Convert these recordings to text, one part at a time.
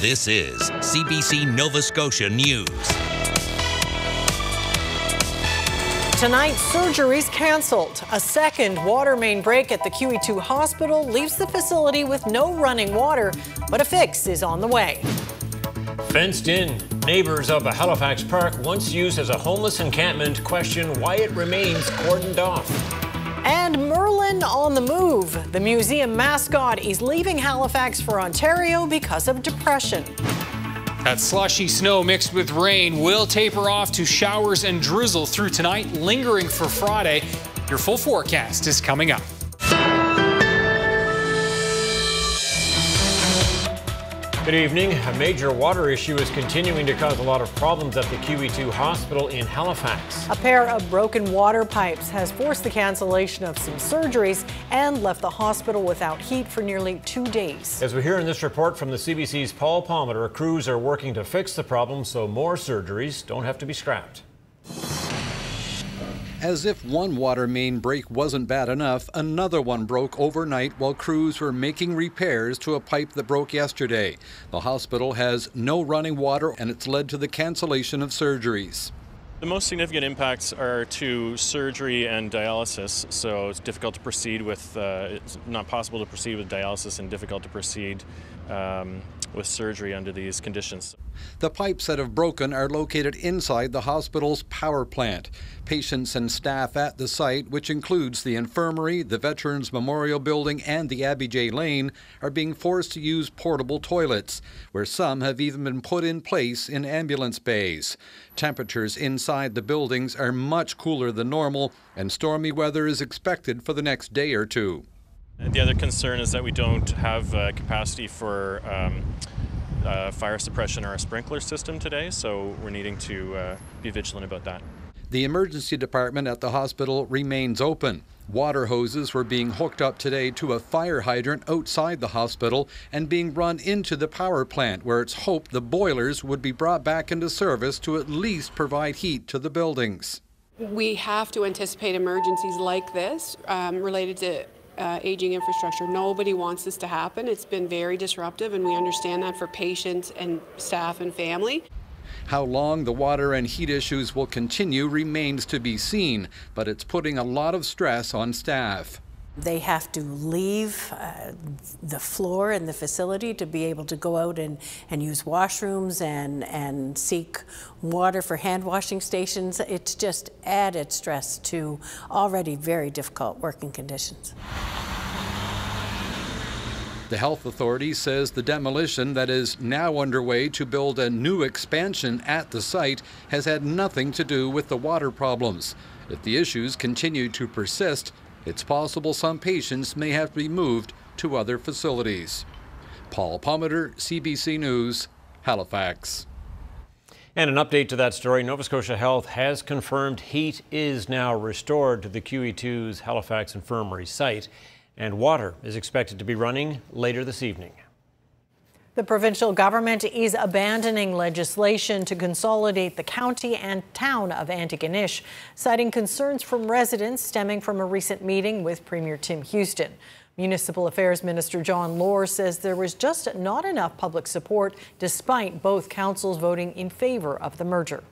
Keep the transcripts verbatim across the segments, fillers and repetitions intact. This is C B C Nova Scotia News. Tonight, surgery's cancelled. A second water main break at the Q E two hospital leaves the facility with no running water, but a fix is on the way. Fenced in, neighbours of a Halifax park once used as a homeless encampment question why it remains cordoned off. And Merlin on the move. The museum mascot is leaving Halifax for Ontario because of depression. That slushy snow mixed with rain will taper off to showers and drizzle through tonight, lingering for Friday. Your full forecast is coming up. Good evening. A major water issue is continuing to cause a lot of problems at the Q E two hospital in Halifax. A pair of broken water pipes has forced the cancellation of some surgeries and left the hospital without heat for nearly two days. As we hear in this report from the C B C's Paul Palmer, crews are working to fix the problem so more surgeries don't have to be scrapped. As if one water main break wasn't bad enough, another one broke overnight while crews were making repairs to a pipe that broke yesterday. The hospital has no running water and it's led to the cancellation of surgeries. The most significant impacts are to surgery and dialysis, so it's difficult to proceed with, uh, it's not possible to proceed with dialysis and difficult to proceed um, with surgery under these conditions. The pipes that have broken are located inside the hospital's power plant. Patients and staff at the site, which includes the infirmary, the Veterans Memorial Building and the Abbey J Lane, are being forced to use portable toilets, where some have even been put in place in ambulance bays. Temperatures inside the buildings are much cooler than normal, and stormy weather is expected for the next day or two. The other concern is that we don't have uh, capacity for um, uh, fire suppression or a sprinkler system today, so we're needing to uh, be vigilant about that. The emergency department at the hospital remains open. Water hoses were being hooked up today to a fire hydrant outside the hospital and being run into the power plant, where it's hoped the boilers would be brought back into service to at least provide heat to the buildings. We have to anticipate emergencies like this um, related to Uh, aging infrastructure. Nobody wants this to happen. It's been very disruptive, and we understand that for patients and staff and family. How long the water and heat issues will continue remains to be seen, but it's putting a lot of stress on staff. They have to leave uh, the floor in the facility to be able to go out and, and use washrooms and, and seek water for hand washing stations. It's just added stress to already very difficult working conditions. The health authority says the demolition that is now underway to build a new expansion at the site has had nothing to do with the water problems. If the issues continue to persist, it's possible some patients may have to be moved to other facilities. Paul Palmer, C B C News, Halifax. And an update to that story, Nova Scotia Health has confirmed heat is now restored to the Q E two's Halifax Infirmary site, and water is expected to be running later this evening. The provincial government is abandoning legislation to consolidate the county and town of Antigonish, citing concerns from residents stemming from a recent meeting with Premier Tim Houston. Municipal Affairs Minister John Lohr says there was just not enough public support despite both councils voting in favor of the merger.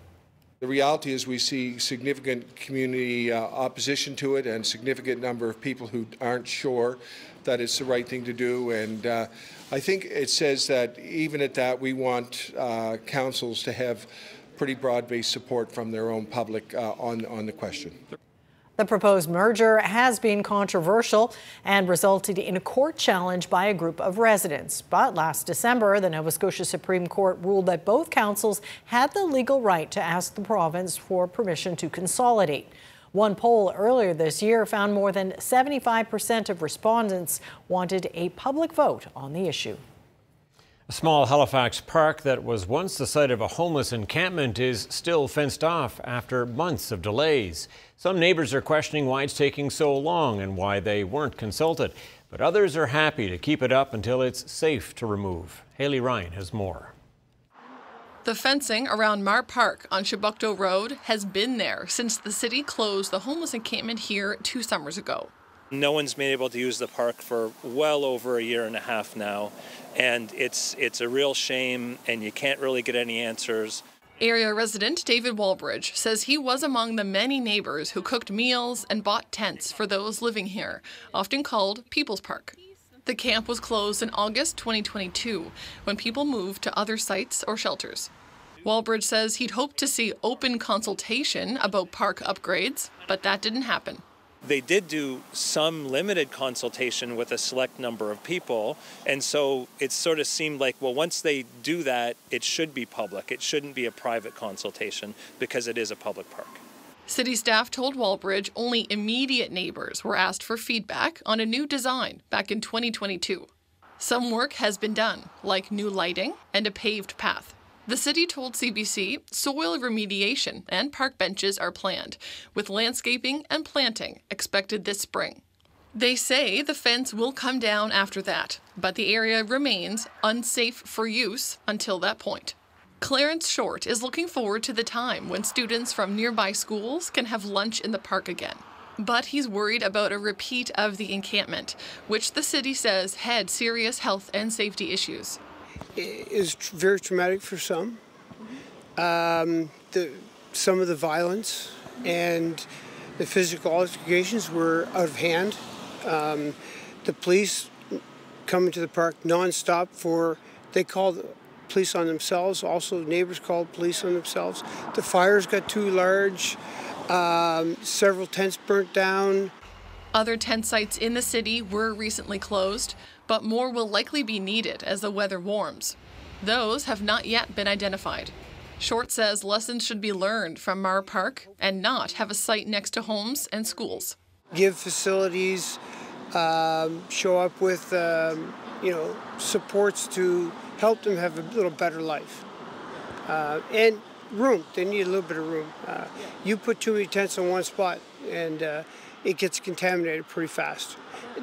The reality is we see significant community uh, opposition to it and significant number of people who aren't sure that it's the right thing to do, and uh, I think it says that even at that we want uh, councils to have pretty broad-based support from their own public uh, on, on the question. The proposed merger has been controversial and resulted in a court challenge by a group of residents. But last December, the Nova Scotia Supreme Court ruled that both councils had the legal right to ask the province for permission to consolidate. One poll earlier this year found more than seventy-five percent of respondents wanted a public vote on the issue. A small Halifax park that was once the site of a homeless encampment is still fenced off after months of delays. Some neighbors are questioning why it's taking so long and why they weren't consulted, but others are happy to keep it up until it's safe to remove. Haley Ryan has more. The fencing around Mar Park on Chibucto Road has been there since the city closed the homeless encampment here two summers ago. No one's been able to use the park for well over a year and a half now, and it's it's a real shame, and you can't really get any answers. Area resident David Wallbridge says he was among the many neighbors who cooked meals and bought tents for those living here, often called People's Park. The camp was closed in August twenty twenty-two when people moved to other sites or shelters. Wallbridge says he'd hoped to see open consultation about park upgrades, but that didn't happen. They did do some limited consultation with a select number of people, and so it sort of seemed like, well, once they do that, it should be public. It shouldn't be a private consultation because it is a public park. City staff told Wallbridge only immediate neighbors were asked for feedback on a new design back in twenty twenty-two. Some work has been done, like new lighting and a paved path. The city told C B C soil remediation and park benches are planned, with landscaping and planting expected this spring. They say the fence will come down after that, but the area remains unsafe for use until that point. Clarence Short is looking forward to the time when students from nearby schools can have lunch in the park again. But he's worried about a repeat of the encampment, which the city says had serious health and safety issues. It is very traumatic for some, um, the, some of the violence and the physical altercations were out of hand. Um, the police coming to the park nonstop for, they called police on themselves, also neighbors called police on themselves. The fires got too large, um, several tents burnt down. Other tent sites in the city were recently closed, but more will likely be needed as the weather warms. Those have not yet been identified. Short says lessons should be learned from Mar Park and not have a site next to homes and schools. Give facilities, um, show up with um, you know, supports to help them have a little better life. Uh, and room, they need a little bit of room. Uh, you put too many tents in one spot and uh, it gets contaminated pretty fast.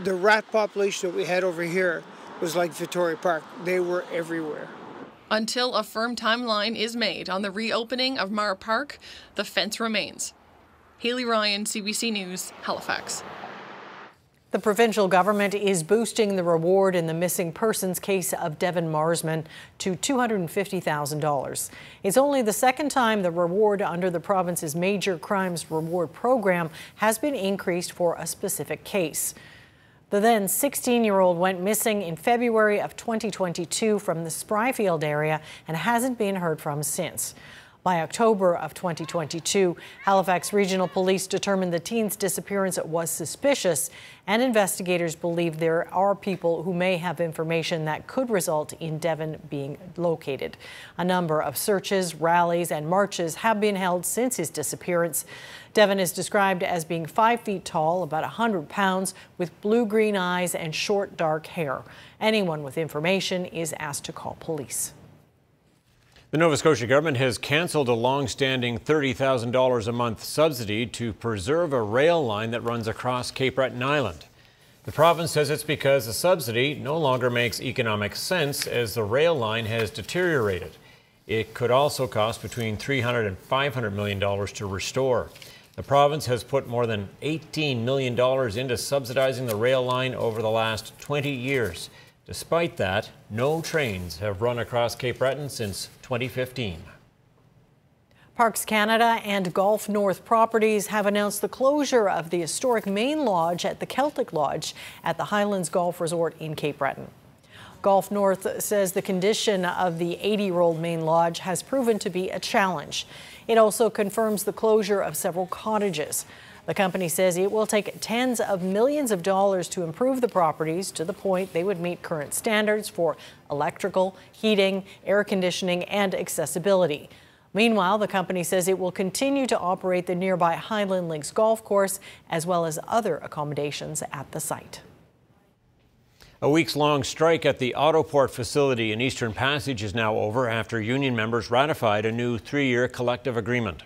The rat population that we had over here was like Victoria Park. They were everywhere. Until a firm timeline is made on the reopening of Mar Park, the fence remains. Haley Ryan, C B C News, Halifax. The provincial government is boosting the reward in the missing persons case of Devon Marsman to two hundred fifty thousand dollars. It's only the second time the reward under the province's major crimes reward program has been increased for a specific case. The then sixteen-year-old went missing in February of twenty twenty-two from the Spryfield area and hasn't been heard from since. By October of twenty twenty-two, Halifax Regional Police determined the teen's disappearance was suspicious, and investigators believe there are people who may have information that could result in Devon being located. A number of searches, rallies, and marches have been held since his disappearance. Devon is described as being five feet tall, about one hundred pounds, with blue-green eyes and short, dark hair. Anyone with information is asked to call police. The Nova Scotia government has cancelled a long-standing thirty thousand dollars a month subsidy to preserve a rail line that runs across Cape Breton Island. The province says it's because the subsidy no longer makes economic sense as the rail line has deteriorated. It could also cost between three hundred and five hundred million dollars to restore. The province has put more than eighteen million dollars into subsidizing the rail line over the last twenty years. Despite that, no trains have run across Cape Breton since twenty fifteen. Parks Canada and Golf North properties have announced the closure of the historic main lodge at the Celtic Lodge at the Highlands Golf Resort in Cape Breton. Golf North says the condition of the eighty-year-old main lodge has proven to be a challenge. It also confirms the closure of several cottages. The company says it will take tens of millions of dollars to improve the properties to the point they would meet current standards for electrical, heating, air conditioning, and accessibility. Meanwhile, the company says it will continue to operate the nearby Highland Links golf course as well as other accommodations at the site. A weeks-long strike at the Autoport facility in Eastern Passage is now over after union members ratified a new three-year collective agreement.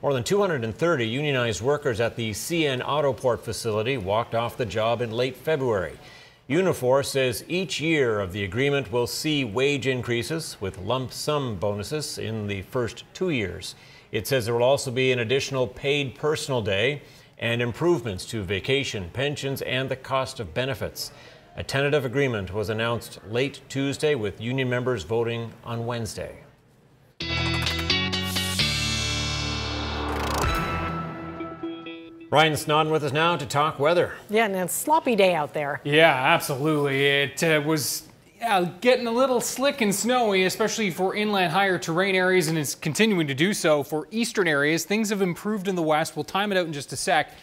More than two hundred thirty unionized workers at the C N Autoport facility walked off the job in late February. Unifor says each year of the agreement will see wage increases with lump sum bonuses in the first two years. It says there will also be an additional paid personal day and improvements to vacation, pensions, and the cost of benefits. A tentative agreement was announced late Tuesday, with union members voting on Wednesday. Ryan Snodden with us now to talk weather. Yeah, and it's a sloppy day out there. Yeah, absolutely. It uh, was uh, getting a little slick and snowy, especially for inland higher terrain areas, and it's continuing to do so for eastern areas. Things have improved in the west. We'll time it out in just a sec.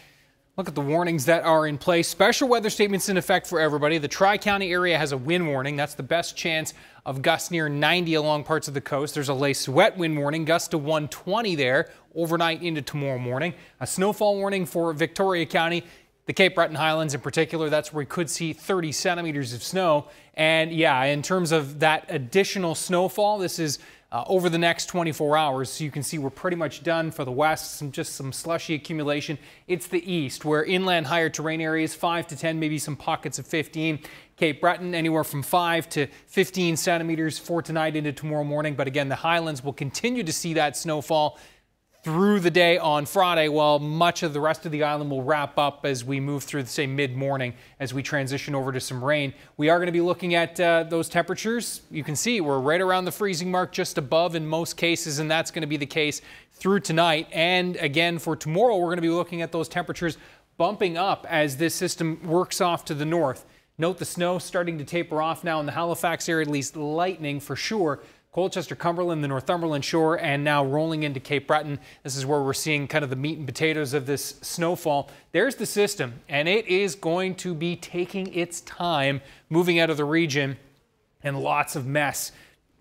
Look at the warnings that are in place. Special weather statements in effect for everybody. The Tri-County area has a wind warning. That's the best chance of gusts near ninety along parts of the coast. There's a lace wet wind warning, gust to one twenty there overnight into tomorrow morning. A snowfall warning for Victoria County, the Cape Breton Highlands in particular. That's where we could see thirty centimeters of snow. And yeah, in terms of that additional snowfall, this is uh, over the next twenty-four hours. So you can see we're pretty much done for the west, some, just some slushy accumulation. It's the east where inland higher terrain areas, five to ten, maybe some pockets of fifteen. Cape Breton, anywhere from five to fifteen centimeters for tonight into tomorrow morning. But again, the Highlands will continue to see that snowfall through the day on Friday, while much of the rest of the island will wrap up as we move through, say, mid-morning, as we transition over to some rain. We are going to be looking at uh, those temperatures. You can see we're right around the freezing mark, just above in most cases, and that's going to be the case through tonight. And again, for tomorrow, we're going to be looking at those temperatures bumping up as this system works off to the north. Note the snow starting to taper off now in the Halifax area, at least lightning for sure. Colchester, Cumberland, the Northumberland shore, and now rolling into Cape Breton. This is where we're seeing kind of the meat and potatoes of this snowfall. There's the system, and it is going to be taking its time moving out of the region, and lots of mess.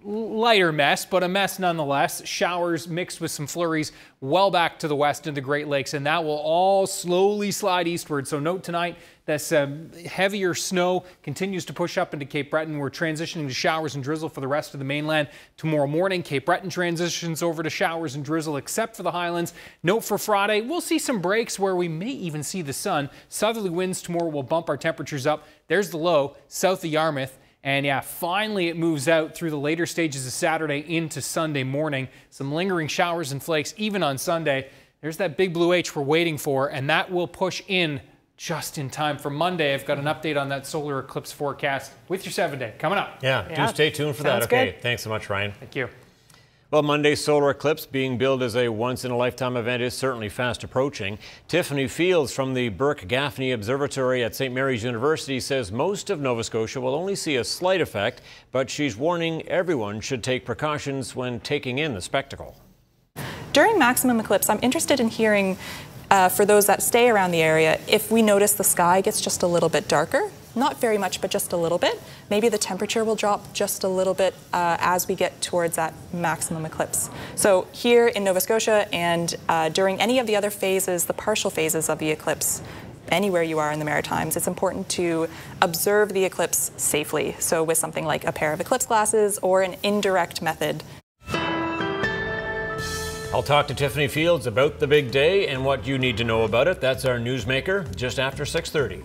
Lighter mess, but a mess nonetheless. Showers mixed with some flurries well back to the west into the Great Lakes, and that will all slowly slide eastward. So note tonight, this um, heavier snow continues to push up into Cape Breton. We're transitioning to showers and drizzle for the rest of the mainland. Tomorrow morning, Cape Breton transitions over to showers and drizzle, except for the Highlands. Note for Friday, we'll see some breaks where we may even see the sun. Southerly winds tomorrow will bump our temperatures up. There's the low south of Yarmouth. And yeah, finally it moves out through the later stages of Saturday into Sunday morning. Some lingering showers and flakes even on Sunday. There's that big blue H we're waiting for, and that will push in just in time for Monday. I've got an update on that solar eclipse forecast with your seven day coming up. Yeah, yeah. Do stay tuned for that. Sounds okay, good. Thanks so much, Ryan. Thank you. Well, Monday's solar eclipse, being billed as a once-in-a-lifetime event, is certainly fast approaching. Tiffany Fields from the Burke-Gaffney Observatory at Saint Mary's University says most of Nova Scotia will only see a slight effect, but she's warning everyone should take precautions when taking in the spectacle. During maximum eclipse, I'm interested in hearing uh, for those that stay around the area, if we notice the sky gets just a little bit darker. Not very much, but just a little bit. Maybe the temperature will drop just a little bit uh, as we get towards that maximum eclipse. So here in Nova Scotia, and uh, during any of the other phases, the partial phases of the eclipse, anywhere you are in the Maritimes, it's important to observe the eclipse safely. So with something like a pair of eclipse glasses or an indirect method. I'll talk to Tiffany Fields about the big day and what you need to know about it. That's our newsmaker just after six thirty.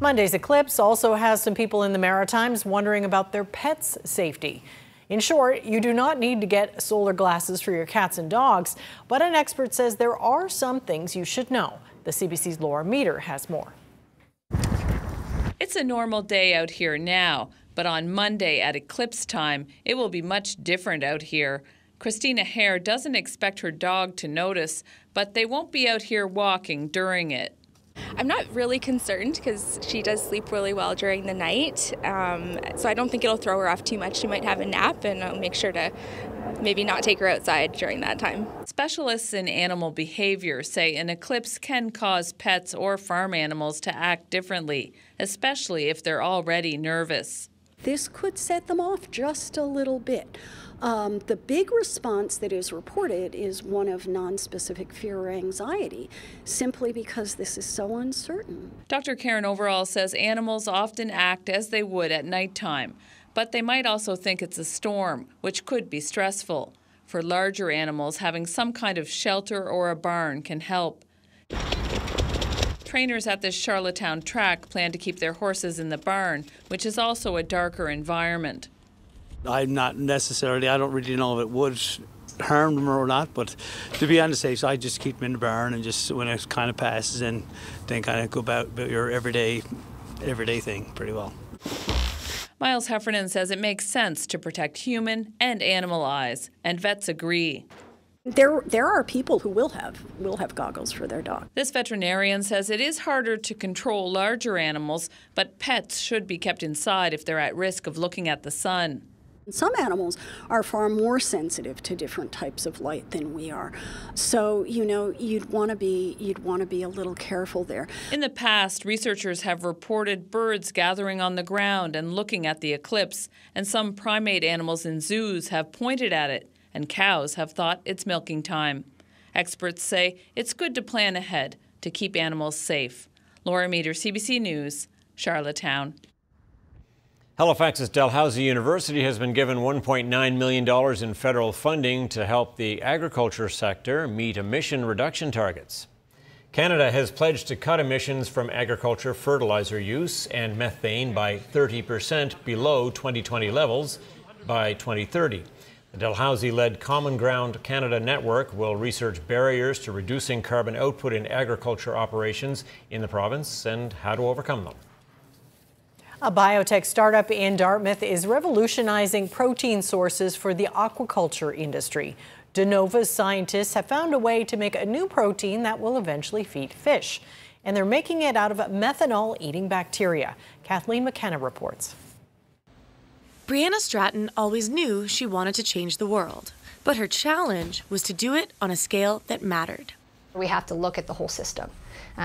Monday's eclipse also has some people in the Maritimes wondering about their pets' safety. In short, you do not need to get solar glasses for your cats and dogs, but an expert says there are some things you should know. The C B C's Laura Meter has more. It's a normal day out here now, but on Monday at eclipse time, it will be much different out here. Christina Hare doesn't expect her dog to notice, but they won't be out here walking during it. I'm not really concerned because she does sleep really well during the night, um, so I don't think it'll throw her off too much. She might have a nap, and I'll make sure to maybe not take her outside during that time. Specialists in animal behavior say an eclipse can cause pets or farm animals to act differently, especially if they're already nervous. This could set them off just a little bit. Um, the big response that is reported is one of nonspecific fear or anxiety, simply because this is so uncertain. Doctor Karen Overall says animals often act as they would at nighttime, but they might also think it's a storm, which could be stressful. For larger animals, having some kind of shelter or a barn can help. Trainers at this Charlottetown track plan to keep their horses in the barn, which is also a darker environment. I'm not necessarily, I don't really know if it would harm them or not, but to be on the safe side, just keep them in the barn, and just when it kind of passes in, then kind of go about, about your everyday, everyday thing pretty well. Miles Heffernan says it makes sense to protect human and animal eyes, and vets agree. There, there are people who will have will have goggles for their dog. This veterinarian says it is harder to control larger animals, but pets should be kept inside if they're at risk of looking at the sun. Some animals are far more sensitive to different types of light than we are, so you know you'd want to be you'd want to be a little careful there. In the past, researchers have reported birds gathering on the ground and looking at the eclipse, and some primate animals in zoos have pointed at it, and cows have thought it's milking time. Experts say it's good to plan ahead to keep animals safe. Laura Meader, C B C News, Charlottetown. Halifax's Dalhousie University has been given one point nine million dollars in federal funding to help the agriculture sector meet emission reduction targets. Canada has pledged to cut emissions from agriculture fertilizer use and methane by thirty percent below twenty twenty levels by twenty thirty. The Dalhousie-led Common Ground Canada network will research barriers to reducing carbon output in agriculture operations in the province and how to overcome them. A biotech startup in Dartmouth is revolutionizing protein sources for the aquaculture industry. De Nova's scientists have found a way to make a new protein that will eventually feed fish, and they're making it out of methanol-eating bacteria. Kathleen McKenna reports. Brianna Stratton always knew she wanted to change the world, but her challenge was to do it on a scale that mattered. We have to look at the whole system,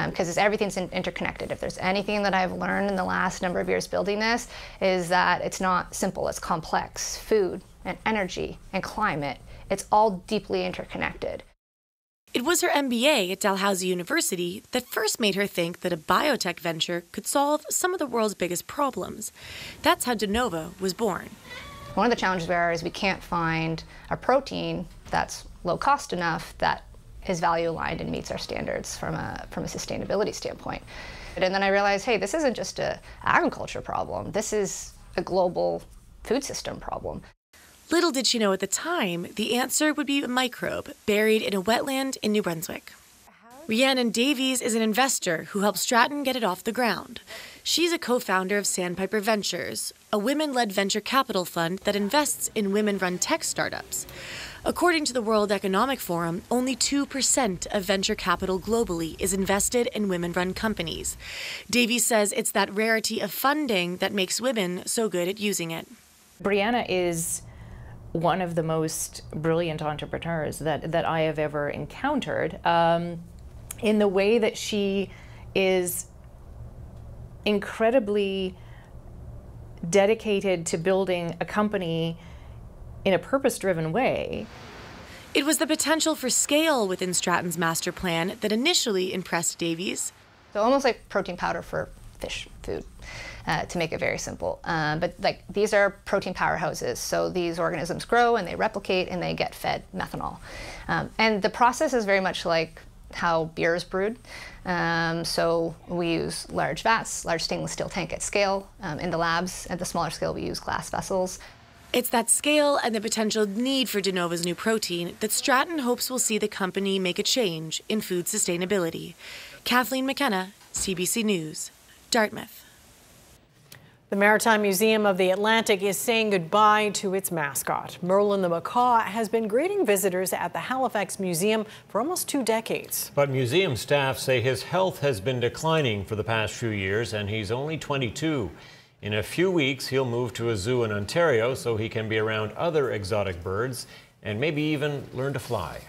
because um, everything's in interconnected. If there's anything that I've learned in the last number of years building this, is that it's not simple, it's complex. Food and energy and climate, it's all deeply interconnected. It was her M B A at Dalhousie University that first made her think that a biotech venture could solve some of the world's biggest problems. That's how De Nova was born. One of the challenges there is we can't find a protein that's low cost enough that is value aligned and meets our standards from a, from a sustainability standpoint. And then I realized, hey, this isn't just an agriculture problem. This is a global food system problem. Little did she know at the time, the answer would be a microbe buried in a wetland in New Brunswick. Rhiannon Davies is an investor who helped Stratton get it off the ground. She's a co-founder of Sandpiper Ventures, a women-led venture capital fund that invests in women-run tech startups. According to the World Economic Forum, only two percent of venture capital globally is invested in women-run companies. Davies says it's that rarity of funding that makes women so good at using it. Brianna is one of the most brilliant entrepreneurs that, that I have ever encountered, um, in the way that she is incredibly dedicated to building a company in a purpose-driven way. It was the potential for scale within Stratton's master plan that initially impressed Davies. So almost like protein powder for fish food, uh, to make it very simple. Um, but like these are protein powerhouses, so these organisms grow and they replicate and they get fed methanol. Um, and the process is very much like how beer is brewed. Um, so we use large vats, large stainless steel tank at scale. Um, in the labs, at the smaller scale, we use glass vessels. It's that scale and the potential need for De Nova's new protein that Stratton hopes will see the company make a change in food sustainability. Kathleen McKenna, C B C News, Dartmouth. The Maritime Museum of the Atlantic is saying goodbye to its mascot. Merlin the macaw has been greeting visitors at the Halifax Museum for almost two decades. But museum staff say his health has been declining for the past few years, and he's only twenty-two. In a few weeks, he'll move to a zoo in Ontario so he can be around other exotic birds and maybe even learn to fly.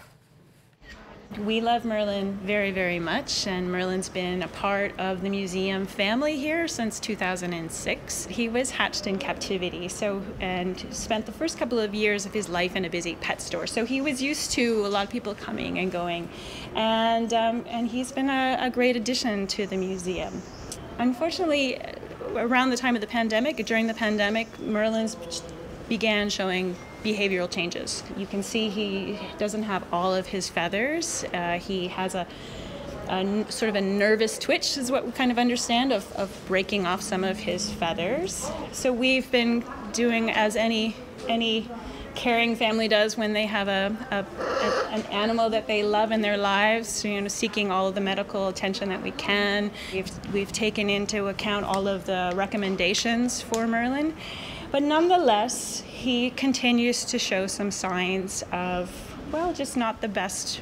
We love Merlin very, very much, and Merlin's been a part of the museum family here since two thousand six. He was hatched in captivity, so and spent the first couple of years of his life in a busy pet store. So he was used to a lot of people coming and going, and, um, and he's been a, a great addition to the museum. Unfortunately, around the time of the pandemic, during the pandemic, Merlin's began showing behavioral changes. You can see he doesn't have all of his feathers. Uh, he has a, a sort of a nervous twitch is what we kind of understand of, of breaking off some of his feathers. So we've been doing as any any caring family does when they have a, a, a an animal that they love in their lives, you know, seeking all of the medical attention that we can. We've, we've taken into account all of the recommendations for Merlin, but nonetheless, he continues to show some signs of, well, just not the best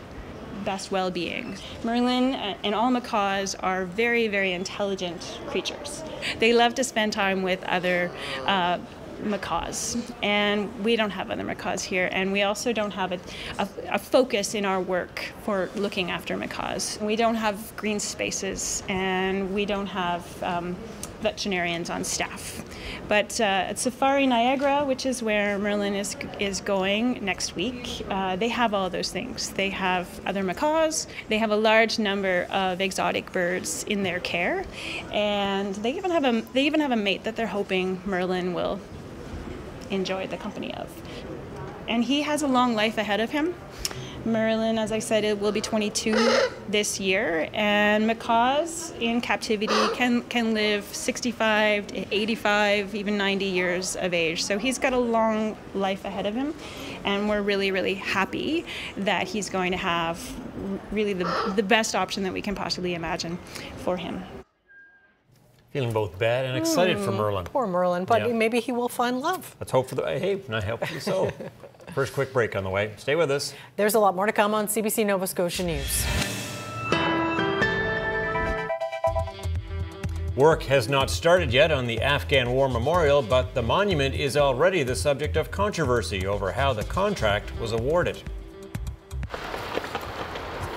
best well-being. Merlin and all macaws are very, very intelligent creatures. They love to spend time with other uh, macaws, and we don't have other macaws here, and we also don't have a, a, a focus in our work for looking after macaws. We don't have green spaces, and we don't have um, veterinarians on staff. But uh, at Safari Niagara, which is where Merlin is is going next week, uh, they have all those things. They have other macaws, they have a large number of exotic birds in their care, and they even have a they even have a mate that they're hoping Merlin will enjoy the company of. And he has a long life ahead of him. Merlin, as I said, it will be twenty-two this year, and macaws in captivity can can live sixty-five to eighty-five, even ninety years of age. So he's got a long life ahead of him, and we're really, really happy that he's going to have really the, the best option that we can possibly imagine for him. Feeling both bad and excited mm, for Merlin. Poor Merlin, but yeah. Maybe he will find love. Let's hope for the, hey, not helpfully so. First quick break on the way. Stay with us. There's a lot more to come on C B C Nova Scotia News. Work has not started yet on the Afghan War Memorial, but the monument is already the subject of controversy over how the contract was awarded.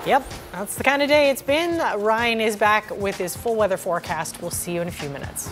Yep, that's the kind of day it's been. Ryan is back with his full weather forecast. We'll see you in a few minutes.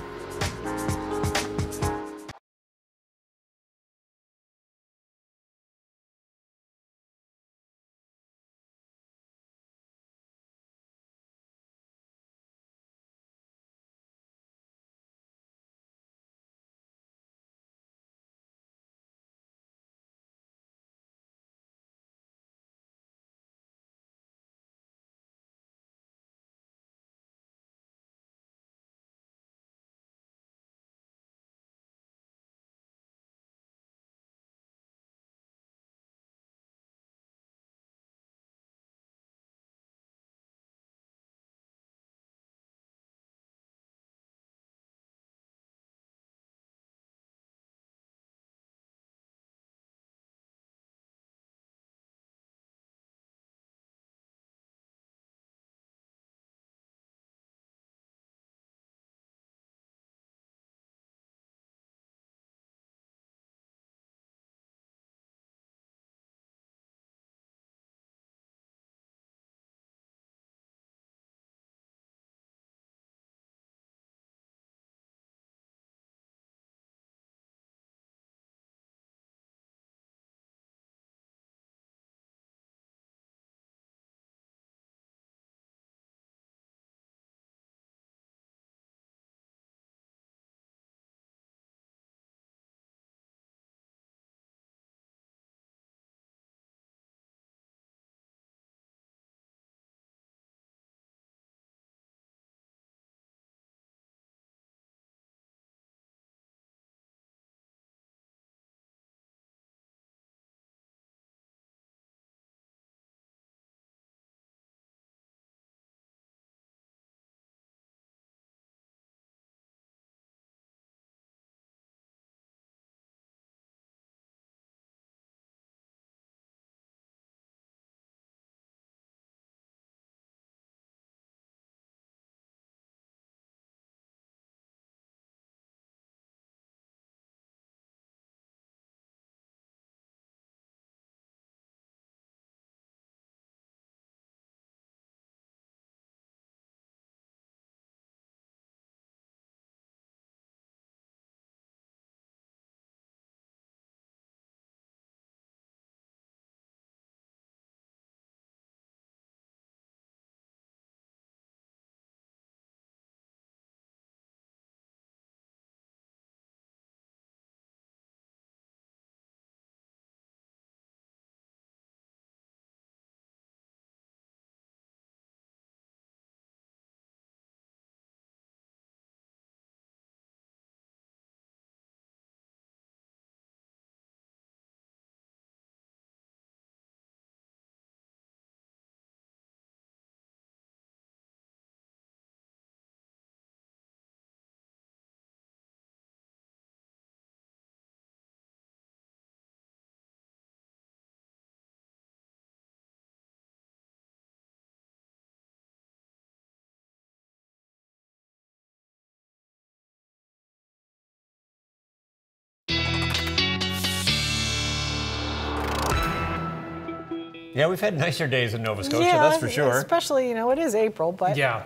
Yeah, we've had nicer days in Nova Scotia, yeah, that's for sure. Especially, you know, it is April, but... Yeah.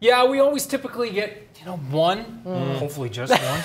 Yeah, we always typically get, you know, one, mm. hopefully just one.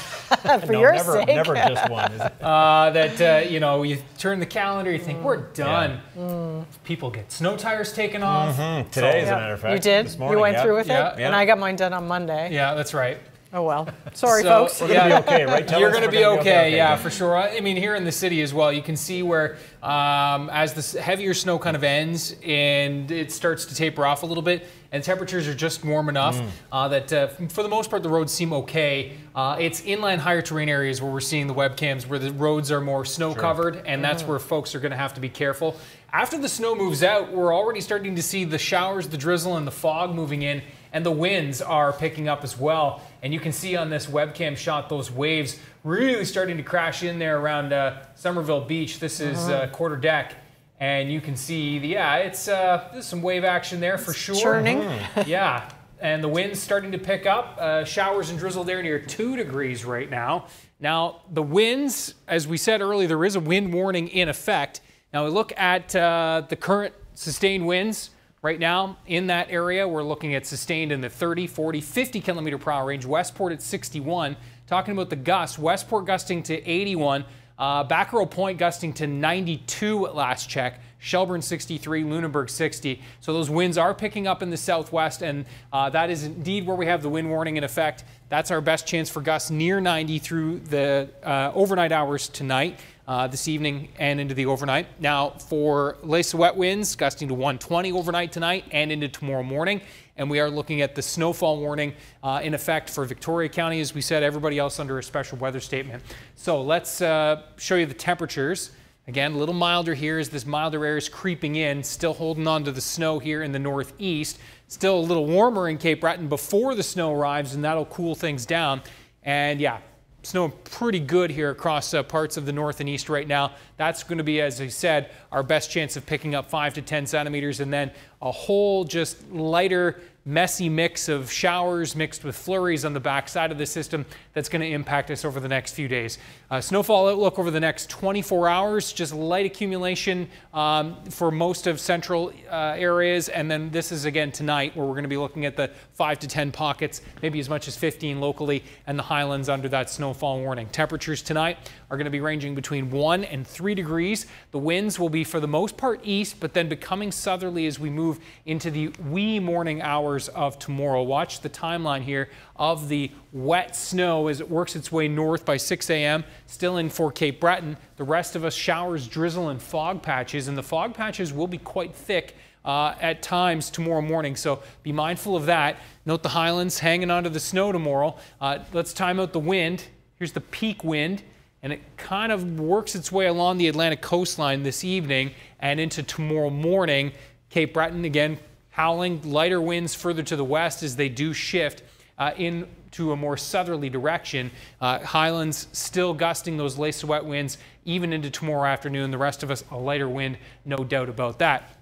For no, your never, sake. Never just one, is it? Uh, that, uh, you know, you turn the calendar, you think, mm. we're done. Yeah. Mm. People get snow tires taken off. Mm-hmm. Today, so, as yeah. a matter of fact. You did? This morning, you went yeah. through with yeah. it? Yeah. And I got mine done on Monday. Yeah, that's right. Oh, well. Sorry, so, folks. We're going to be okay, right? Tell You're going to be okay, okay, yeah, okay. for sure. I mean, here in the city as well, you can see where um, as the heavier snow kind of ends and it starts to taper off a little bit, and temperatures are just warm enough mm. uh, that uh, for the most part, the roads seem okay. Uh, it's inland higher terrain areas where we're seeing the webcams where the roads are more snow sure. covered, and mm. that's where folks are going to have to be careful. After the snow moves out, we're already starting to see the showers, the drizzle, and the fog moving in, and the winds are picking up as well. And you can see on this webcam shot those waves really starting to crash in there around uh, Somerville Beach. This is uh, quarter deck, and you can see, the, yeah, it's uh, there's some wave action there for sure. Churning. Mm-hmm. Yeah, and the wind's starting to pick up. Uh, showers and drizzle there near two degrees right now. Now, the winds, as we said earlier, there is a wind warning in effect. Now, we look at uh, the current sustained winds. Right now, in that area, we're looking at sustained in the thirty, forty, fifty kilometer per hour range. Westport at sixty-one. Talking about the gusts, Westport gusting to eighty-one. Uh, Baccaro Point gusting to ninety-two at last check. Shelburne sixty-three, Lunenburg sixty. So those winds are picking up in the southwest, and uh, that is indeed where we have the wind warning in effect. That's our best chance for gusts near ninety through the uh, overnight hours tonight. Uh, this evening and into the overnight. Now for Les Souettes winds, gusting to one twenty overnight tonight and into tomorrow morning. And we are looking at the snowfall warning uh, in effect for Victoria County. As we said, everybody else under a special weather statement. So let's uh, show you the temperatures. Again, a little milder here as this milder air is creeping in, still holding on to the snow here in the northeast. Still a little warmer in Cape Breton before the snow arrives, and that'll cool things down. And yeah, snow pretty good here across uh, parts of the north and east right now. That's going to be, as I said, our best chance of picking up five to ten centimeters, and then a whole just lighter, messy mix of showers mixed with flurries on the backside of the system that's going to impact us over the next few days. Uh, snowfall outlook over the next twenty-four hours, just light accumulation um, for most of central uh, areas, and then this is again tonight where we're going to be looking at the five to ten pockets, maybe as much as fifteen locally, and the highlands under that snowfall warning. Temperatures tonight are going to be ranging between one and three degrees. The winds will be for the most part east, but then becoming southerly as we move into the wee morning hours of tomorrow. Watch the timeline here of the wet snow as it works its way north by six a m Still in for Cape Breton. The rest of us, showers, drizzle, and fog patches, and the fog patches will be quite thick uh, at times tomorrow morning, so be mindful of that. Note the highlands hanging onto the snow tomorrow. Uh, let's time out the wind. Here's the peak wind, and it kind of works its way along the Atlantic coastline this evening and into tomorrow morning. Cape Breton, again, howling lighter winds further to the west as they do shift uh, into a more southerly direction. Uh, highlands still gusting those Les Souettes winds even into tomorrow afternoon. The rest of us, a lighter wind, no doubt about that.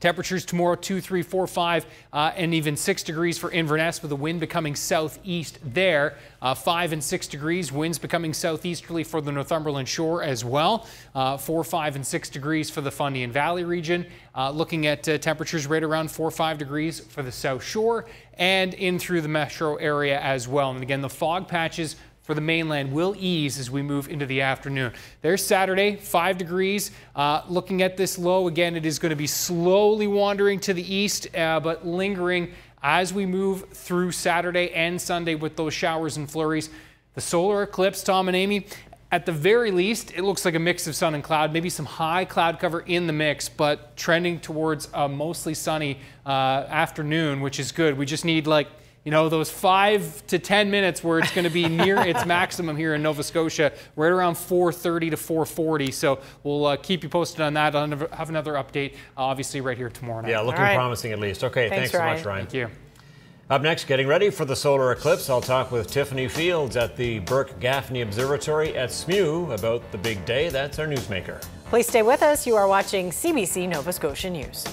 Temperatures tomorrow, two, three, four, five, uh, and even six degrees for Inverness, with the wind becoming southeast there. Uh, five and six degrees, winds becoming southeasterly for the Northumberland shore as well. Uh, four, five, and six degrees for the Fundian Valley region. Uh, looking at uh, temperatures right around four, five degrees for the South Shore and in through the metro area as well. And again, the fog patches for the mainland will ease as we move into the afternoon. There's Saturday, five degrees. Uh, looking at this low, again, it is going to be slowly wandering to the east, uh, but lingering as we move through Saturday and Sunday with those showers and flurries. The solar eclipse, Tom and Amy, at the very least, it looks like a mix of sun and cloud, maybe some high cloud cover in the mix, but trending towards a mostly sunny uh, afternoon, which is good. We just need, like, you know, those five to ten minutes where it's going to be near its maximum here in Nova Scotia, right around four thirty to four forty. So we'll uh, keep you posted on that. I'll have another update, uh, obviously, right here tomorrow night. Yeah, looking right. promising at least. Okay, thanks, thanks so much, Ryan. Thank you. Up next, getting ready for the solar eclipse, I'll talk with Tiffany Fields at the Burke-Gaffney Observatory at S M U about the big day. That's our newsmaker. Please stay with us. You are watching C B C Nova Scotia News.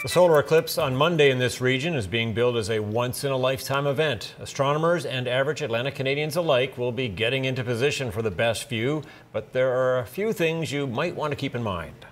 The solar eclipse on Monday in this region is being billed as a once-in-a-lifetime event. Astronomers and average Atlantic Canadians alike will be getting into position for the best view, but there are a few things you might want to keep in mind.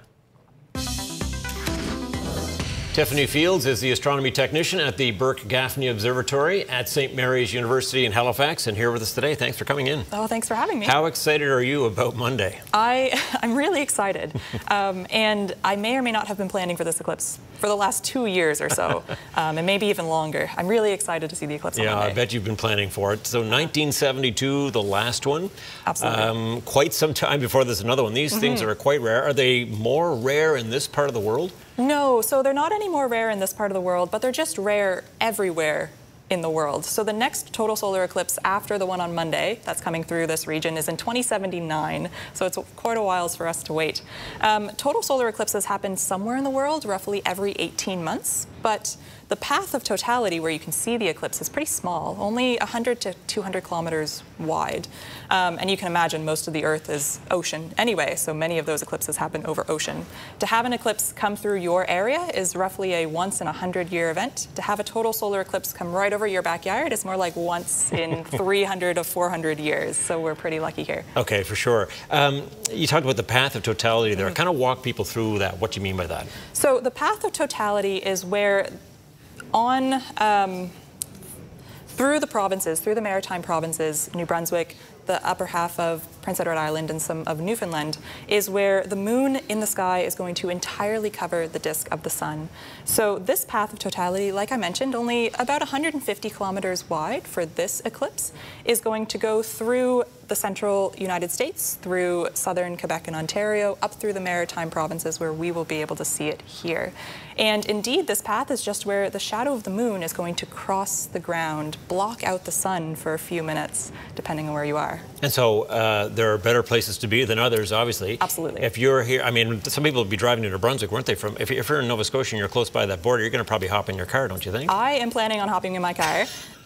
Tiffany Fields is the astronomy technician at the Burke-Gaffney Observatory at Saint Mary's University in Halifax, and here with us today. Thanks for coming in. Oh, thanks for having me. How excited are you about Monday? I, I'm really excited, um, and I may or may not have been planning for this eclipse for the last two years or so, um, and maybe even longer. I'm really excited to see the eclipse yeah, on Monday. I bet you've been planning for it. So nineteen seventy-two, the last one. Absolutely. Um, quite some time before there's another one. These mm-hmm. things are quite rare. Are they more rare in this part of the world? No, so they're not any more rare in this part of the world, but they're just rare everywhere in the world. So the next total solar eclipse after the one on Monday that's coming through this region is in twenty seventy-nine, so it's quite a while for us to wait. Um, total solar eclipses happen somewhere in the world, roughly every eighteen months, but the path of totality where you can see the eclipse is pretty small, only one hundred to two hundred kilometers wide. Um, and you can imagine most of the Earth is ocean anyway, so many of those eclipses happen over ocean. To have an eclipse come through your area is roughly a once-in-a-hundred-year event. To have a total solar eclipse come right over your backyard is more like once in three hundred to four hundred years, so we're pretty lucky here. Okay, for sure. Um, you talked about the path of totality there. Mm-hmm. Kind of walk people through that. What do you mean by that? So the path of totality is where on um, through the provinces, through the maritime provinces, New Brunswick, the upper half of Prince Edward Island and some of Newfoundland, is where the moon in the sky is going to entirely cover the disk of the sun. So this path of totality, like I mentioned, only about one hundred fifty kilometers wide for this eclipse, is going to go through the central United States, through southern Quebec and Ontario, up through the maritime provinces where we will be able to see it here. And indeed, this path is just where the shadow of the moon is going to cross the ground, block out the sun for a few minutes, depending on where you are. And so uh, there are better places to be than others, obviously. Absolutely. If you're here, I mean, some people would be driving to New Brunswick, weren't they? From if you're in Nova Scotia and you're close by that border, you're going to probably hop in your car, don't you think? I am planning on hopping in my car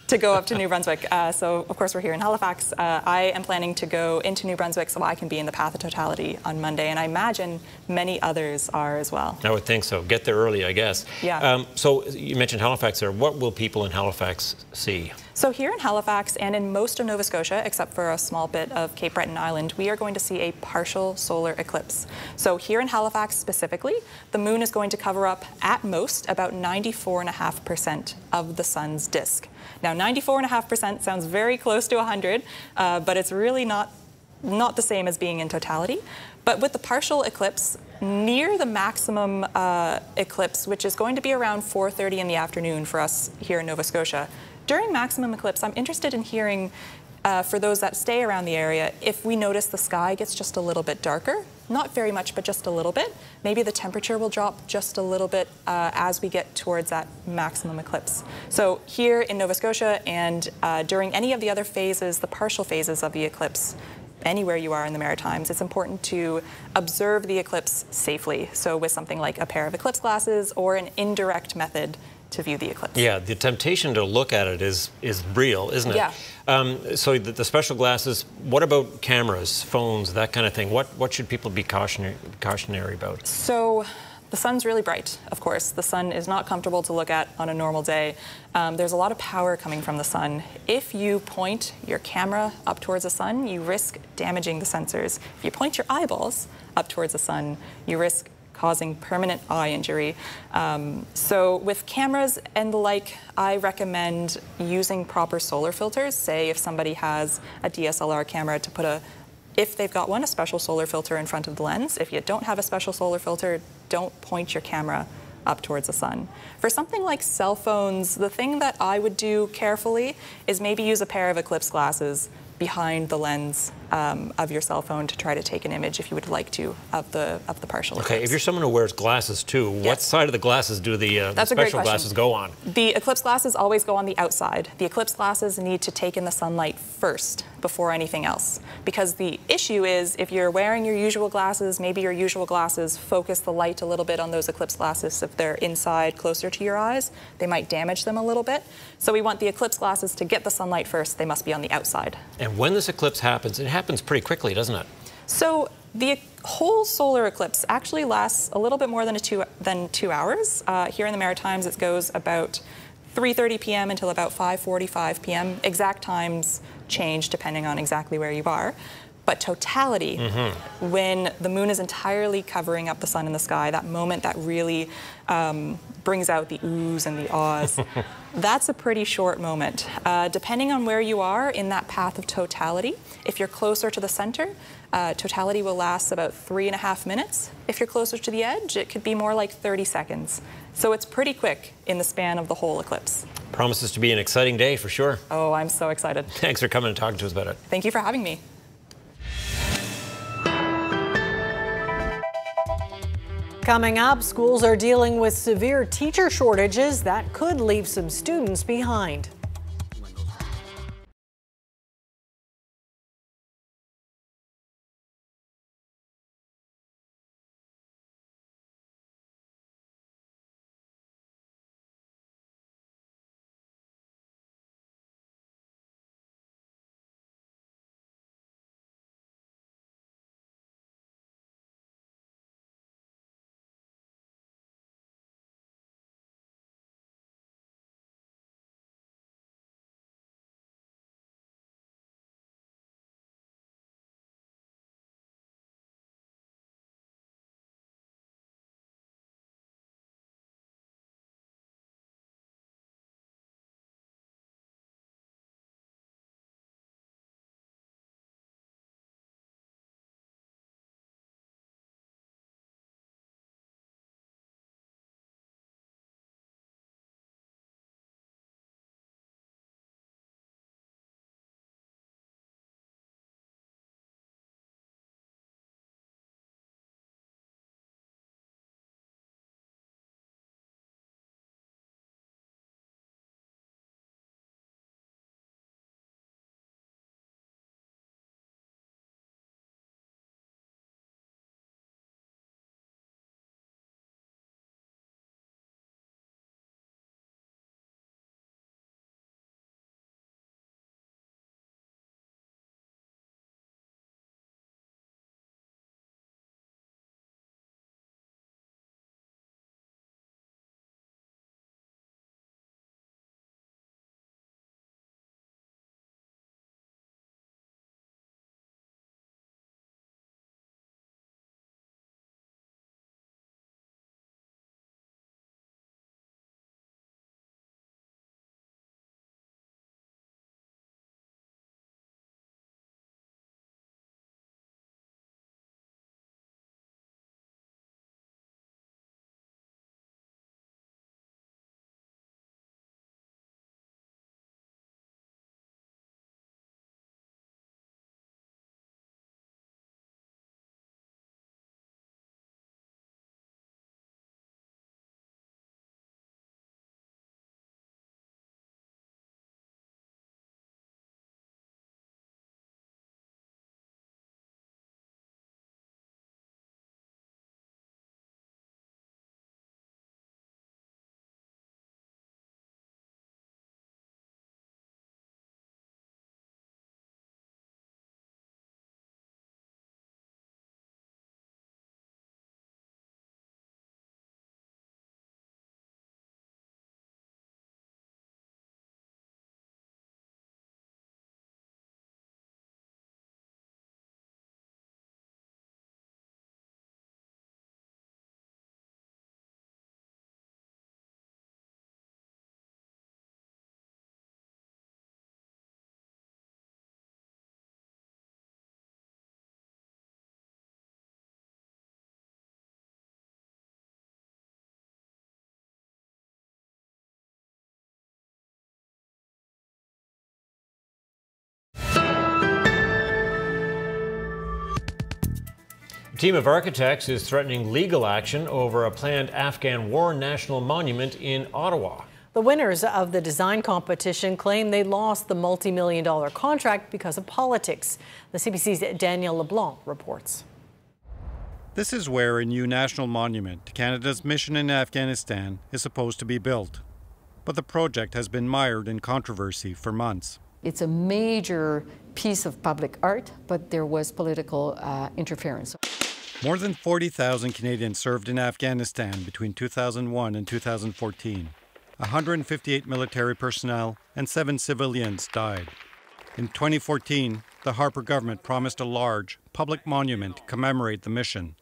to go up to New Brunswick. Uh, so, of course, we're here in Halifax. Uh, I am planning to go into New Brunswick so I can be in the path of totality on Monday, and I imagine many others are as well. I would think so. Get there early, I guess. Yeah. Um, so you mentioned Halifax there. What will people in Halifax see? So here in Halifax and in most of Nova Scotia, except for a small bit of Cape Breton Island, we are going to see a partial solar eclipse. So here in Halifax specifically, the moon is going to cover up at most about ninety-four point five percent of the sun's disk. Now ninety-four point five percent sounds very close to one hundred, uh, but it's really not, not the same as being in totality. But with the partial eclipse, near the maximum uh, eclipse, which is going to be around four thirty in the afternoon for us here in Nova Scotia, during maximum eclipse, I'm interested in hearing, uh, for those that stay around the area, if we notice the sky gets just a little bit darker, not very much, but just a little bit, maybe the temperature will drop just a little bit uh, as we get towards that maximum eclipse. So here in Nova Scotia and uh, during any of the other phases, the partial phases of the eclipse, anywhere you are in the Maritimes, it's important to observe the eclipse safely. So with something like a pair of eclipse glasses or an indirect method to view the eclipse. Yeah, the temptation to look at it is is real, isn't it? Yeah. Um, so the, the special glasses. What about cameras, phones, that kind of thing? What what should people be cautionary cautionary about? So the sun's really bright, of course. The sun is not comfortable to look at on a normal day. Um, there's a lot of power coming from the sun. If you point your camera up towards the sun, you risk damaging the sensors. If you point your eyeballs up towards the sun, you risk causing permanent eye injury. Um, so with cameras and the like, I recommend using proper solar filters. Say if somebody has a D S L R camera, to put a, if they've got one, a special solar filter in front of the lens. If you don't have a special solar filter, don't point your camera up towards the sun. For something like cell phones, the thing that I would do carefully is maybe use a pair of eclipse glasses behind the lens um, of your cell phone to try to take an image, if you would like to, of the of the partial eclipse. Okay, if you're someone who wears glasses too, yes. What side of the glasses do the, uh, the special glasses go on? The eclipse glasses always go on the outside. The eclipse glasses need to take in the sunlight first before anything else, because the issue is if you're wearing your usual glasses, maybe your usual glasses focus the light a little bit on those eclipse glasses. If they're inside closer to your eyes, they might damage them a little bit. So we want the eclipse glasses to get the sunlight first. They must be on the outside. And when this eclipse happens, it happens pretty quickly, doesn't it? So The whole solar eclipse actually lasts a little bit more than, a two, than two hours. Uh, here in the Maritimes, it goes about three thirty p m until about five forty-five p m Exact times change depending on exactly where you are. But totality, mm-hmm. when the moon is entirely covering up the sun in the sky, that moment that really um, brings out the oohs and the ahs, that's a pretty short moment. Uh, depending on where you are in that path of totality, if you're closer to the center, uh, totality will last about three and a half minutes. If you're closer to the edge, it could be more like thirty seconds. So it's pretty quick in the span of the whole eclipse. Promises to be an exciting day for sure. Oh, I'm so excited. Thanks for coming and talking to us about it. Thank you for having me. Coming up, schools are dealing with severe teacher shortages that could leave some students behind. A team of architects is threatening legal action over a planned Afghan War National Monument in Ottawa. The winners of the design competition claim they lost the multi-million dollar contract because of politics. The C B C's Daniel LeBlanc reports. This is where a new national monument to Canada's mission in Afghanistan is supposed to be built. But the project has been mired in controversy for months. It's a major piece of public art, but there was political uh, interference. More than forty thousand Canadians served in Afghanistan between two thousand one and two thousand fourteen. one hundred fifty-eight military personnel and seven civilians died. In twenty fourteen, the Harper government promised a large public monument to commemorate the mission.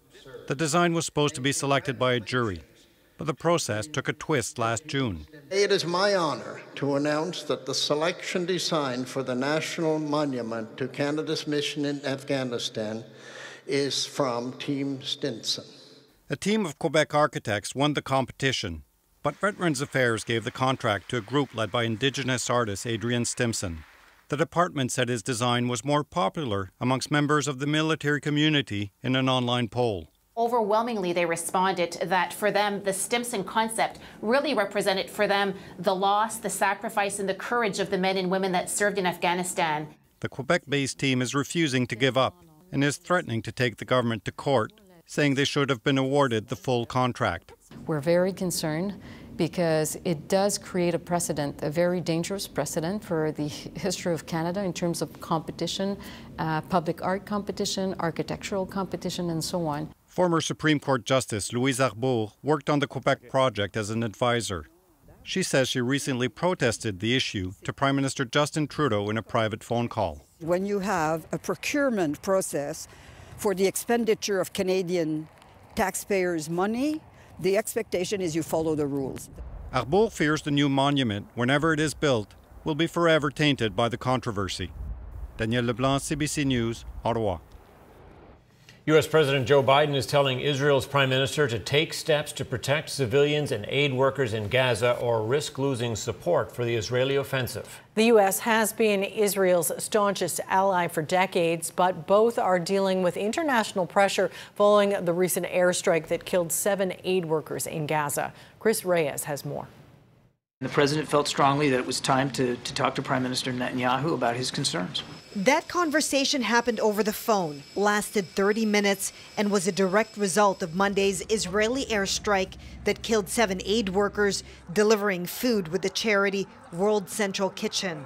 The design was supposed to be selected by a jury, but the process took a twist last June. It is my honor to announce that the selection design for the National Monument to Canada's mission in Afghanistan is from Team Stinson. A team of Quebec architects won the competition, but Veterans Affairs gave the contract to a group led by Indigenous artist Adrian Stimson. The department said his design was more popular amongst members of the military community in an online poll. Overwhelmingly, they responded that for them, the Stimson concept really represented for them the loss, the sacrifice, and the courage of the men and women that served in Afghanistan. The Quebec-based team is refusing to give up and is threatening to take the government to court, saying they should have been awarded the full contract. We're very concerned because it does create a precedent, a very dangerous precedent for the history of Canada in terms of competition, uh, public art competition, architectural competition, and so on. Former Supreme Court Justice Louise Arbour worked on the Quebec project as an advisor. She says she recently protested the issue to Prime Minister Justin Trudeau in a private phone call. When you have a procurement process for the expenditure of Canadian taxpayers' money, the expectation is you follow the rules. Arbour fears the new monument, whenever it is built, will be forever tainted by the controversy. Daniel Leblanc, C B C News, Ottawa. U S President Joe Biden is telling Israel's Prime Minister to take steps to protect civilians and aid workers in Gaza or risk losing support for the Israeli offensive. The U S has been Israel's staunchest ally for decades, but both are dealing with international pressure following the recent airstrike that killed seven aid workers in Gaza. Chris Reyes has more. The president felt strongly that it was time to, to talk to Prime Minister Netanyahu about his concerns. That conversation happened over the phone, lasted thirty minutes, and was a direct result of Monday's Israeli airstrike that killed seven aid workers delivering food with the charity World Central Kitchen.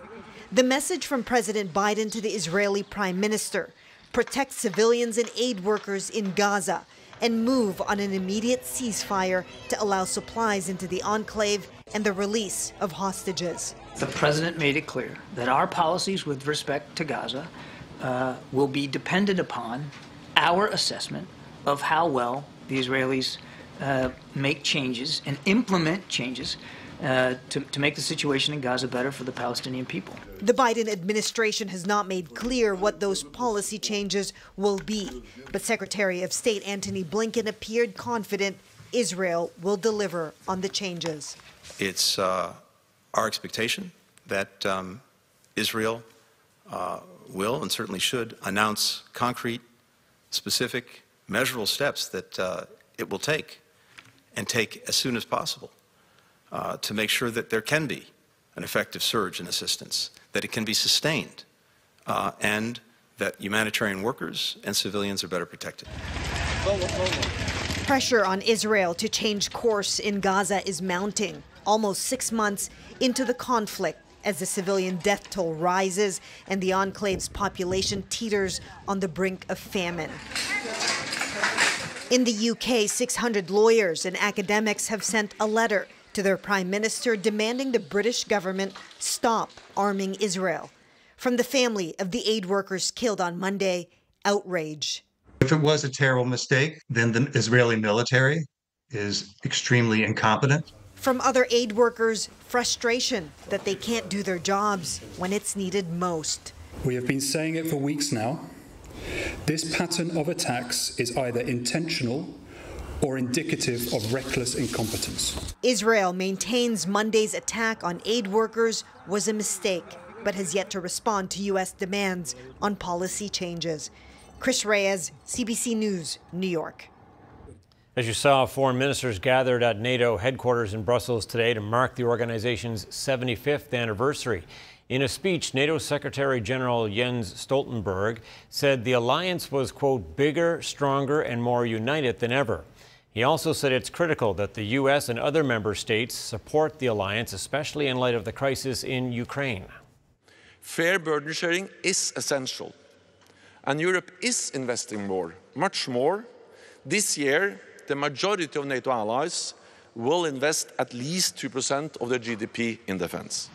The message from President Biden to the Israeli Prime Minister: protect civilians and aid workers in Gaza and move on an immediate ceasefire to allow supplies into the enclave and the release of hostages. The president made it clear that our policies with respect to Gaza uh, will be dependent upon our assessment of how well the Israelis uh, make changes and implement changes uh, to, to make the situation in Gaza better for the Palestinian people. The Biden administration has not made clear what those policy changes will be, but Secretary of State Antony Blinken appeared confident Israel will deliver on the changes. It's uh our expectation that um, Israel uh, will and certainly should announce concrete, specific, measurable steps that uh, it will take, and take as soon as possible, uh, to make sure that there can be an effective surge in assistance, that it can be sustained, uh, and that humanitarian workers and civilians are better protected. Pressure on Israel to change course in Gaza is mounting, almost six months into the conflict, as the civilian death toll rises and the enclave's population teeters on the brink of famine. In the U K, six hundred lawyers and academics have sent a letter to their prime minister demanding the British government stop arming Israel. From the family of the aid workers killed on Monday, outrage. If it was a terrible mistake, then the Israeli military is extremely incompetent. From other aid workers, frustration that they can't do their jobs when it's needed most. We have been saying it for weeks now. This pattern of attacks is either intentional or indicative of reckless incompetence. Israel maintains Monday's attack on aid workers was a mistake, but has yet to respond to U S demands on policy changes. Chris Reyes, C B C News, New York. As you saw, foreign ministers gathered at NATO headquarters in Brussels today to mark the organization's seventy-fifth anniversary. In a speech, NATO Secretary General Jens Stoltenberg said the alliance was, quote, bigger, stronger, and more united than ever. He also said it's critical that the U S and other member states support the alliance, especially in light of the crisis in Ukraine. Fair burden sharing is essential, and Europe is investing more, much more. This year, the majority of NATO allies will invest at least two percent of their G D P in defense.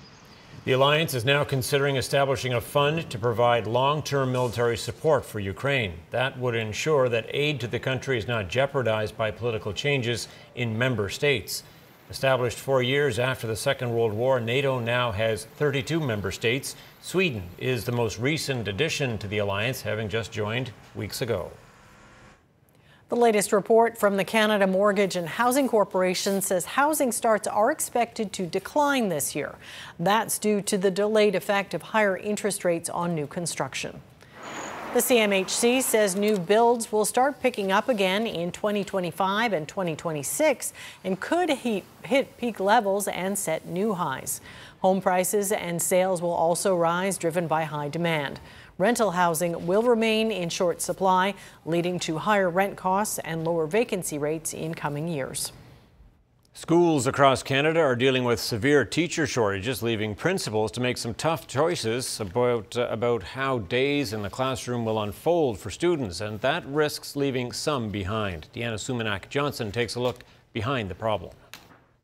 The alliance is now considering establishing a fund to provide long-term military support for Ukraine. That would ensure that aid to the country is not jeopardized by political changes in member states. Established four years after the Second World War, NATO now has thirty-two member states. Sweden is the most recent addition to the alliance, having just joined weeks ago. The latest report from the Canada Mortgage and Housing Corporation says housing starts are expected to decline this year. That's due to the delayed effect of higher interest rates on new construction. The C M H C says new builds will start picking up again in twenty twenty-five and twenty twenty-six and could hit peak levels and set new highs. Home prices and sales will also rise, driven by high demand. Rental housing will remain in short supply, leading to higher rent costs and lower vacancy rates in coming years. Schools across Canada are dealing with severe teacher shortages, leaving principals to make some tough choices about, uh, about how days in the classroom will unfold for students, and that risks leaving some behind. Deanna Sumanak-Johnson takes a look behind the problem.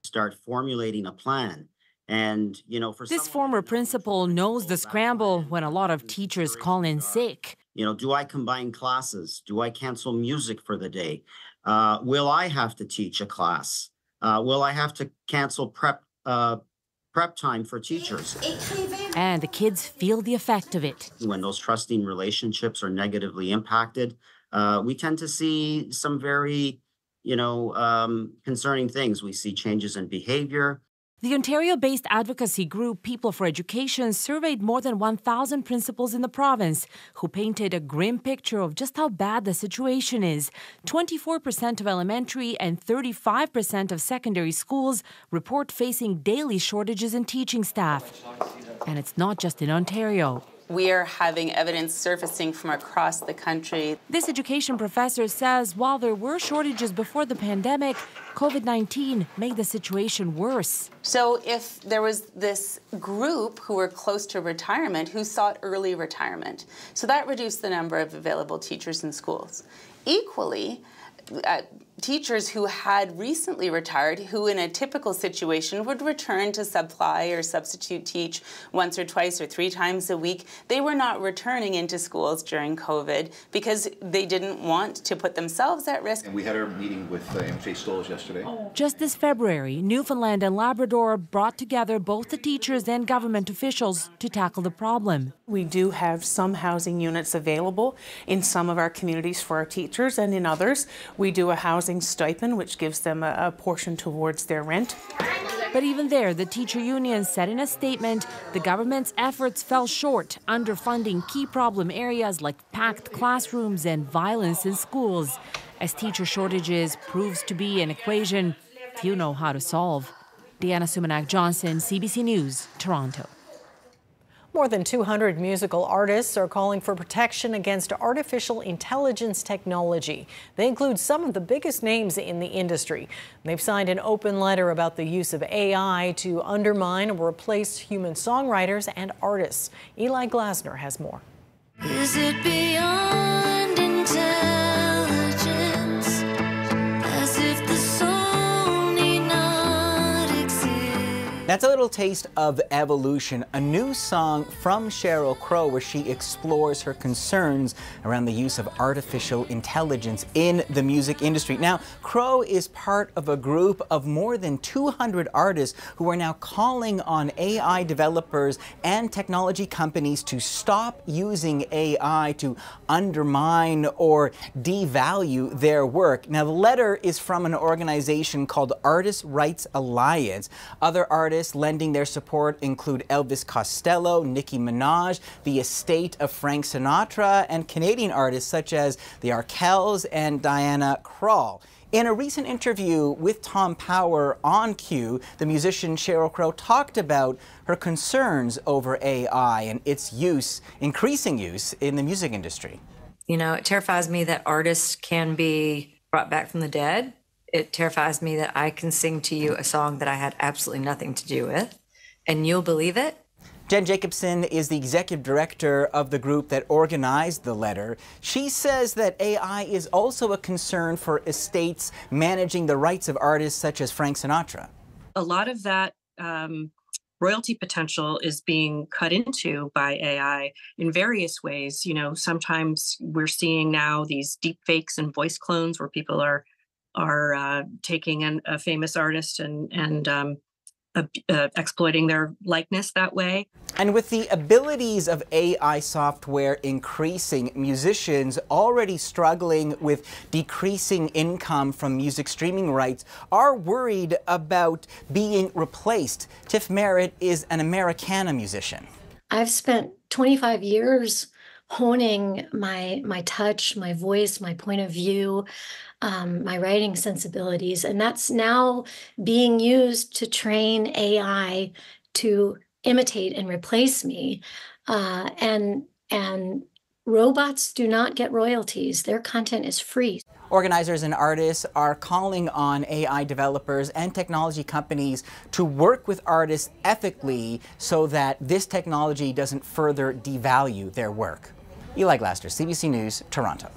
Start formulating a plan. And, you know, for this former principal knows the scramble when a lot of teachers call in sick. You know, do I combine classes? Do I cancel music for the day? Uh, will I have to teach a class? Uh, will I have to cancel prep uh, prep time for teachers? And the kids feel the effect of it. When those trusting relationships are negatively impacted, uh, we tend to see some very, you know, um, concerning things. We see changes in behavior. The Ontario-based advocacy group People for Education surveyed more than one thousand principals in the province, who painted a grim picture of just how bad the situation is. twenty-four percent of elementary and thirty-five percent of secondary schools report facing daily shortages in teaching staff. And it's not just in Ontario. We are having evidence surfacing from across the country. This education professor says while there were shortages before the pandemic, COVID nineteen made the situation worse. So if there was this group who were close to retirement who sought early retirement, so that reduced the number of available teachers in schools. Equally, Uh, teachers who had recently retired, who in a typical situation would return to supply or substitute teach once or twice or three times a week, they were not returning into schools during COVID because they didn't want to put themselves at risk. And we had our meeting with uh, M J Stoles yesterday. Oh. Just this February, Newfoundland and Labrador brought together both the teachers and government officials to tackle the problem. We do have some housing units available in some of our communities for our teachers, and in others we do a housing stipend, which gives them a, a portion towards their rent. But even there, the teacher union said in a statement the government's efforts fell short, underfunding key problem areas like packed classrooms and violence in schools. As teacher shortages proves to be an equation few know how to solve. Deanna Sumanak-Johnson, C B C News, Toronto. More than two hundred musical artists are calling for protection against artificial intelligence technology. They include some of the biggest names in the industry. They've signed an open letter about the use of A I to undermine or replace human songwriters and artists. Eli Glasner has more. Is it beyond intelligence? As if the soul need not exist. That's a little taste of Evolution, a new song from Sheryl Crow where she explores her concerns around the use of artificial intelligence in the music industry. Now, Crow is part of a group of more than two hundred artists who are now calling on A I developers and technology companies to stop using A I to undermine or devalue their work. Now, the letter is from an organization called Artists' Rights Alliance. Other artists lending their support include Elvis Costello, Nicki Minaj, the estate of Frank Sinatra, and Canadian artists such as the Arkells and Diana Krall. In a recent interview with Tom Power on Q, the musician Sheryl Crow talked about her concerns over A I and its use, increasing use, in the music industry. You know, it terrifies me that artists can be brought back from the dead. It terrifies me that I can sing to you a song that I had absolutely nothing to do with, and you'll believe it. Jen Jacobson is the executive director of the group that organized the letter. She says that A I is also a concern for estates managing the rights of artists such as Frank Sinatra. A lot of that um, royalty potential is being cut into by A I in various ways. You know, sometimes we're seeing now these deep fakes and voice clones where people are are uh, taking an, a famous artist and and um, Uh, uh, exploiting their likeness that way. And with the abilities of A I software increasing, musicians already struggling with decreasing income from music streaming rights are worried about being replaced. Tiff Merritt is an Americana musician. I've spent twenty-five years honing my my touch, my voice, my point of view, um, my writing sensibilities, and that's now being used to train A I to imitate and replace me. Uh, and and robots do not get royalties; their content is free. Organizers and artists are calling on A I developers and technology companies to work with artists ethically so that this technology doesn't further devalue their work. Eli Glaster, C B C News, Toronto.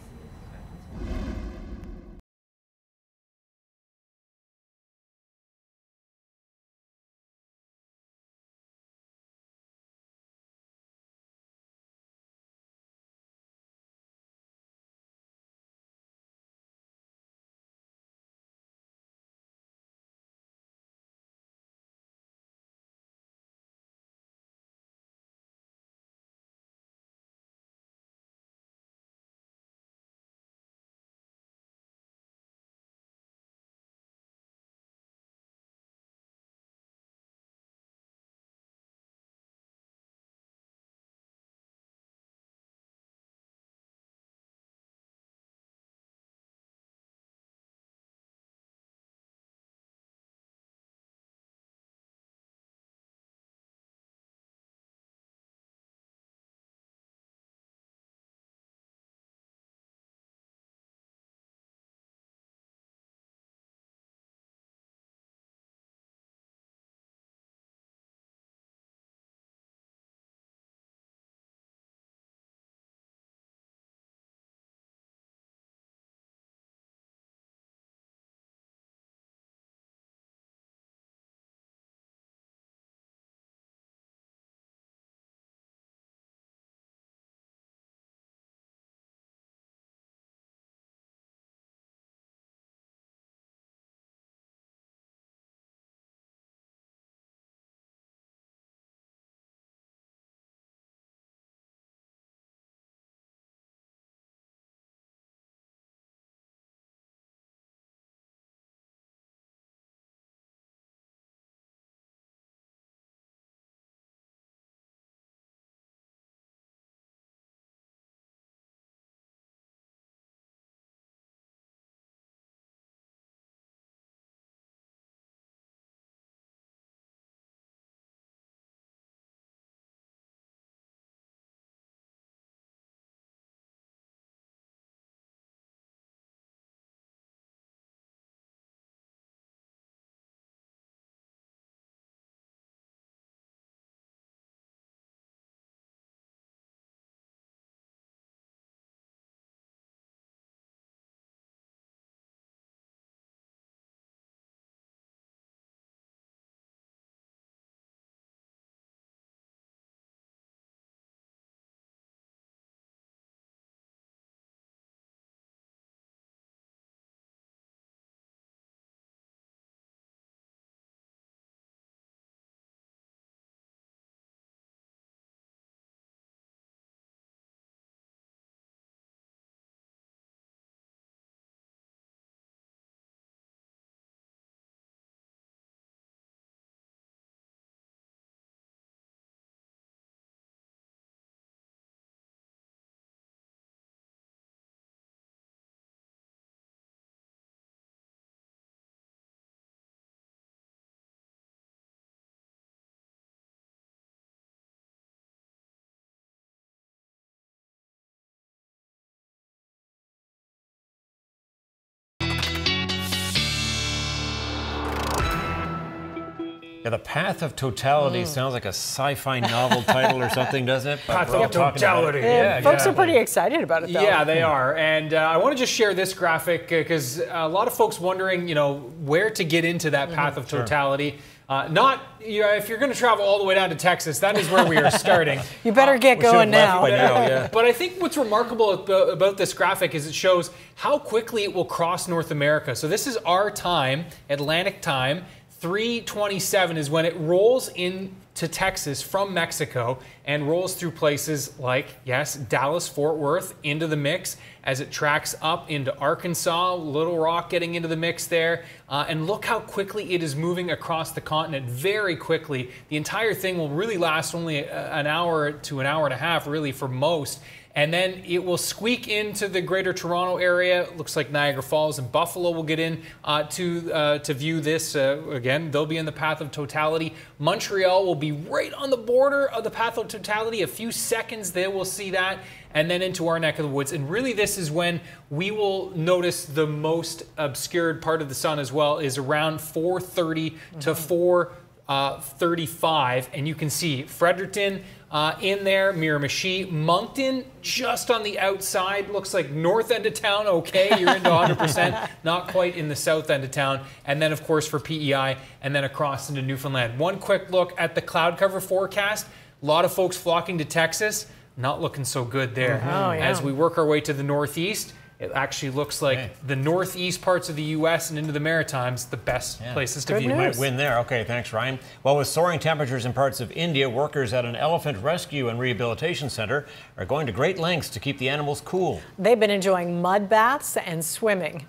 Yeah, The Path of Totality mm. sounds like a sci-fi novel title or something, doesn't it? Path of Totality. Yeah, yeah, folks exactly. are pretty excited about it, though. Yeah, they are. And uh, I want to just share this graphic because uh, a lot of folks wondering, you know, where to get into that Path mm-hmm. of Totality. Sure. Uh, not, you know, if you're going to travel all the way down to Texas, that is where we are starting. You better get uh, going now. now yeah. But I think what's remarkable about, about this graphic is it shows how quickly it will cross North America. So this is our time, Atlantic time. three twenty-seven is when it rolls into Texas from Mexico and rolls through places like, yes, Dallas-Fort Worth into the mix as it tracks up into Arkansas, Little Rock getting into the mix there. Uh, and look how quickly it is moving across the continent, very quickly. The entire thing will really last only a, an hour to an hour and a half, really, for most. And then it will squeak into the Greater Toronto area. It looks like Niagara Falls and Buffalo will get in uh, to uh, to view this. Uh, again, they'll be in the Path of Totality. Montreal will be right on the border of the Path of Totality. A few seconds, they will see that. And then into our neck of the woods. And really, this is when we will notice the most obscured part of the sun as well, is around four thirty mm-hmm. to four thirty-five. And you can see Fredericton, Uh, in there, Miramichi, Moncton, just on the outside. Looks like north end of town, okay, you're into one hundred percent. Not quite in the south end of town. And then, of course, for P E I, and then across into Newfoundland. One quick look at the cloud cover forecast. A lot of folks flocking to Texas. Not looking so good there. Oh, yeah. As we work our way to the northeast, it actually looks like okay. the northeast parts of the U S and into the Maritimes, the best yeah. places to Good view. News. You might win there. Okay, thanks, Ryan. Well, with soaring temperatures in parts of India, workers at an elephant rescue and rehabilitation center are going to great lengths to keep the animals cool. They've been enjoying mud baths and swimming.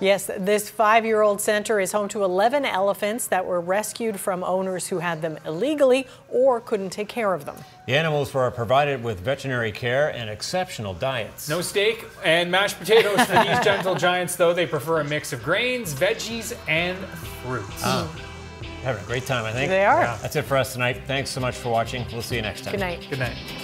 Yes, this five-year-old center is home to eleven elephants that were rescued from owners who had them illegally or couldn't take care of them. The animals were provided with veterinary care and exceptional diets. No steak and mashed potatoes for these gentle giants, though. They prefer a mix of grains, veggies, and fruits. Uh, having a great time, I think. They are. Yeah, that's it for us tonight. Thanks so much for watching. We'll see you next time. Good night. Good night.